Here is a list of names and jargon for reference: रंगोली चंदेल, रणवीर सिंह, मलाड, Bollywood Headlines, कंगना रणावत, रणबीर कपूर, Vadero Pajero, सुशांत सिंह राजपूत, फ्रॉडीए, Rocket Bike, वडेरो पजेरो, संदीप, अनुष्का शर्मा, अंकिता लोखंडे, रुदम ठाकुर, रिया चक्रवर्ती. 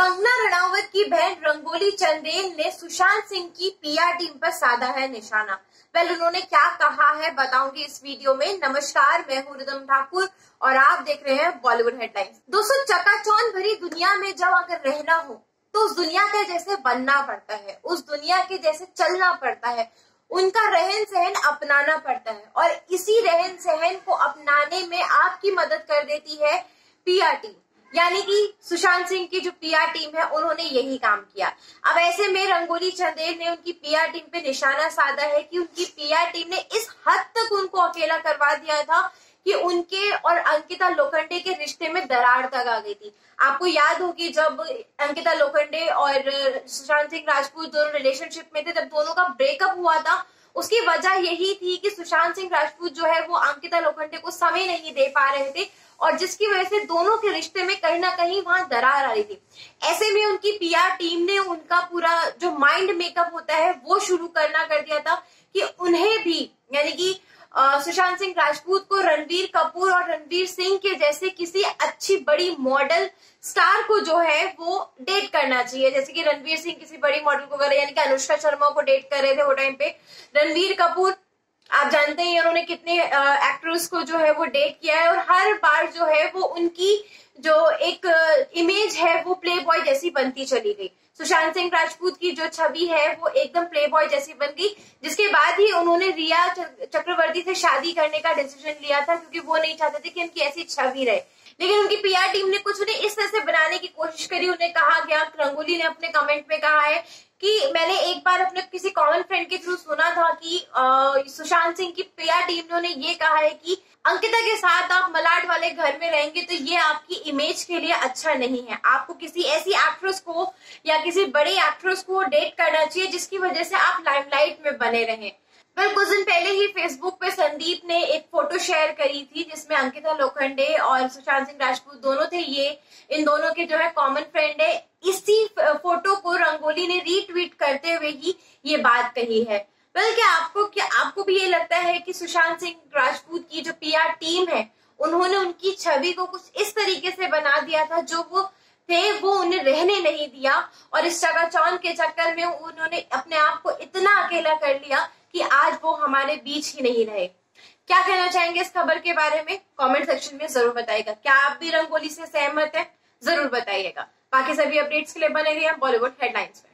कंगना रणावत की बहन रंगोली चंदेल ने सुशांत सिंह की पीआर टीम पर साधा है निशाना। वेल, उन्होंने क्या कहा है बताऊंगी इस वीडियो में। नमस्कार, मैं हूं रुदम ठाकुर और आप देख रहे हैं बॉलीवुड हेडलाइंस। दोस्तों, चकाचौंध भरी दुनिया में जब अगर रहना हो तो उस दुनिया के जैसे बनना पड़ता है, उस दुनिया के जैसे चलना पड़ता है, उनका रहन सहन अपनाना पड़ता है। और इसी रहन सहन को अपनाने में आपकी मदद कर देती है पीआर टीम, यानी कि सुशांत सिंह की जो पीआर टीम है उन्होंने यही काम किया। अब ऐसे में रंगोली चंदेल ने उनकी पीआर टीम पे निशाना साधा है कि उनकी पीआर टीम ने इस हद तक उनको अकेला करवा दिया था कि उनके और अंकिता लोखंडे के रिश्ते में दरार तक आ गई थी। आपको याद होगी जब अंकिता लोखंडे और सुशांत सिंह राजपूत दोनों रिलेशनशिप में थे तब दोनों का ब्रेकअप हुआ था। उसकी वजह यही थी कि सुशांत सिंह राजपूत जो है वो अंकिता लोखंडे को समय नहीं दे पा रहे थे और जिसकी वजह से दोनों के रिश्ते में कहीं ना कहीं वहां दरार आ रही थी। ऐसे में उनकी पीआर टीम ने उनका पूरा जो माइंड मेकअप होता है वो शुरू करना कर दिया था कि उन्हें भी, यानी कि सुशांत सिंह राजपूत को रणबीर कपूर और रणवीर सिंह के जैसे किसी अच्छी बड़ी मॉडल स्टार को जो है वो डेट करना चाहिए। जैसे कि रणवीर सिंह किसी बड़ी मॉडल को कर रहे, यानी कि अनुष्का शर्मा को डेट कर रहे थे वो टाइम पे। रणबीर कपूर आप जानते हैं उन्होंने कितने एक्टर्स को जो है वो डेट किया है और हर बार जो है वो उनकी जो एक इमेज है वो प्ले बॉय जैसी बनती चली गई। सुशांत सिंह राजपूत की जो छवि है वो एकदम प्ले बॉय जैसी बन गई, जिसके बाद ही उन्होंने रिया चक्रवर्ती से शादी करने का डिसीजन लिया था क्योंकि वो नहीं चाहते थे कि उनकी ऐसी छवि रहे। लेकिन उनकी पीआर टीम ने कुछ उन्हें इस तरह से बनाने की कोशिश करी। उन्हें कहा गया, रंगोली ने अपने कमेंट में कहा है कि मैंने एक बार अपने किसी कॉमन फ्रेंड के थ्रू सुना था कि सुशांत सिंह की पीआर टीम ने उन्हें ये कहा है कि अंकिता के साथ आप मलाड वाले घर में रहेंगे तो ये आपकी इमेज के लिए अच्छा नहीं है, आपको किसी ऐसी एक्ट्रेस को या किसी बड़े एक्ट्रेस को डेट करना चाहिए जिसकी वजह से आप लाइमलाइट में बने रहें। पर कुछ दिन पहले ही फेसबुक पे संदीप ने एक फोटो शेयर करी थी जिसमें अंकिता लोखंडे और सुशांत सिंह राजपूत दोनों थे, ये इन दोनों के जो है कॉमन फ्रेंड है। इसी फोटो को रंगोली ने रीट्वीट करते हुए ही ये बात कही है। बल्कि आपको भी ये लगता है कि सुशांत सिंह राजपूत की जो पीआर टीम है उन्होंने उनकी छवि को कुछ इस तरीके से बना दिया था जो वो थे वो उन्हें रहने नहीं दिया और इस चकाचौंध के चक्कर में उन्होंने अपने आप को इतना अकेला कर लिया कि आज वो हमारे बीच ही नहीं रहे। क्या कहना चाहेंगे इस खबर के बारे में? कमेंट सेक्शन में जरूर बताइएगा। क्या आप भी रंगोली से सहमत हैं? जरूर बताइएगा। बाकी सभी अपडेट्स के लिए बने रहिए बॉलीवुड हेडलाइंस।